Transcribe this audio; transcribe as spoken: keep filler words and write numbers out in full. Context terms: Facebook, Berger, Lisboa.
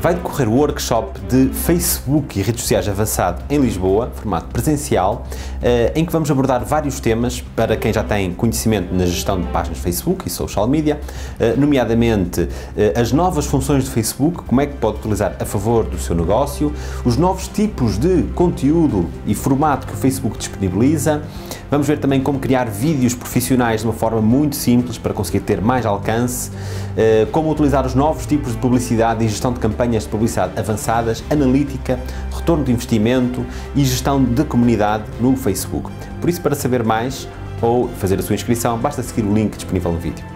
vai decorrer o workshop de Facebook e redes sociais avançado em Lisboa, formato presencial, em que vamos abordar vários temas para quem já tem conhecimento na gestão de páginas Facebook e social media, nomeadamente as novas funções do Facebook, como é que pode utilizar a favor do seu negócio, os novos tipos de conteúdo e formato que o Facebook disponibiliza. Vamos ver também como criar vídeos profissionais de uma forma muito simples para conseguir ter mais alcance, como utilizar os novos tipos de publicidade e gestão de campanhas de publicidade avançadas, analítica, retorno de investimento e gestão de comunidade no Facebook. Por isso, para saber mais ou fazer a sua inscrição, basta seguir o link disponível no vídeo.